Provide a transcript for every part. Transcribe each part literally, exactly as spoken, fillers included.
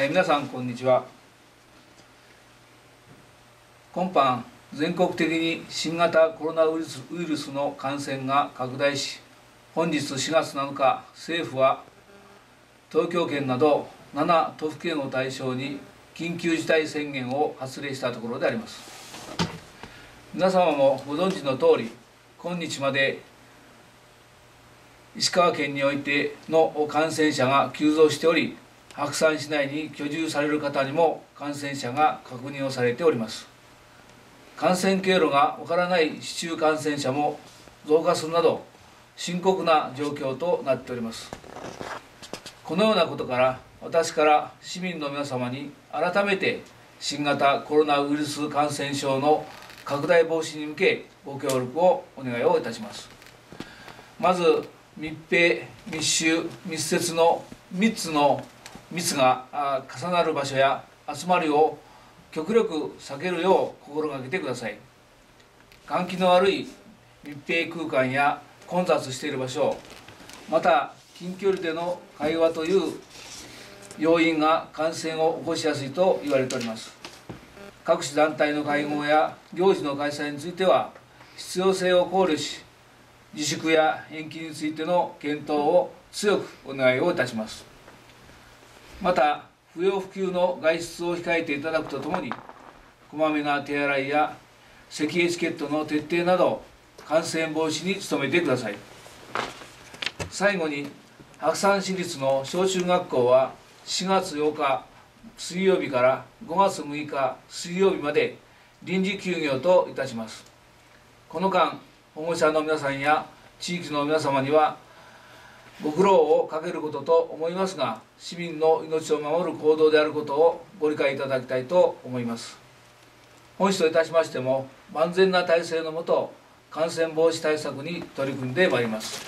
えー、皆さんこんにちは。今般全国的に新型コロナウイルス、ウイルスの感染が拡大し、本日しがつなのか、政府は東京圏などなな都府県を対象に緊急事態宣言を発令したところであります。皆様もご存知の通り、今日まで石川県においての感染者が急増しており、白山市内に居住される方にも感染者が確認をされております。感染経路がわからない市中感染者も増加するなど、深刻な状況となっております。このようなことから、私から市民の皆様に改めて新型コロナウイルス感染症の拡大防止に向けご協力をお願いをいたします。まず密閉、密集、密接のみっつの密が重なる場所や集まりを極力避けるよう心がけてください。換気の悪い密閉空間や混雑している場所、また近距離での会話という要因が感染を起こしやすいと言われております。各種団体の会合や行事の開催については、必要性を考慮し、自粛や延期についての検討を強くお願いをいたします。また、不要不急の外出を控えていただくとともに、こまめな手洗いや咳エチケットの徹底など、感染防止に努めてください。最後に、白山市立の小中学校はしがつようか水曜日からごがつむいか水曜日まで臨時休業といたします。この間、保護者の皆さんや地域の皆様にはご苦労をかけることと思いますが、市民の命を守る行動であることをご理解いただきたいと思います。本市といたしましても、万全な体制のもと感染防止対策に取り組んでまいります。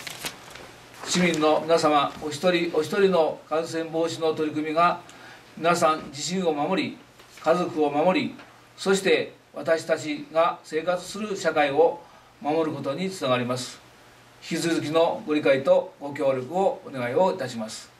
市民の皆様お一人お一人の感染防止の取り組みが、皆さん自身を守り、家族を守り、そして私たちが生活する社会を守ることにつながります。引き続きのご理解とご協力をお願いをいたします。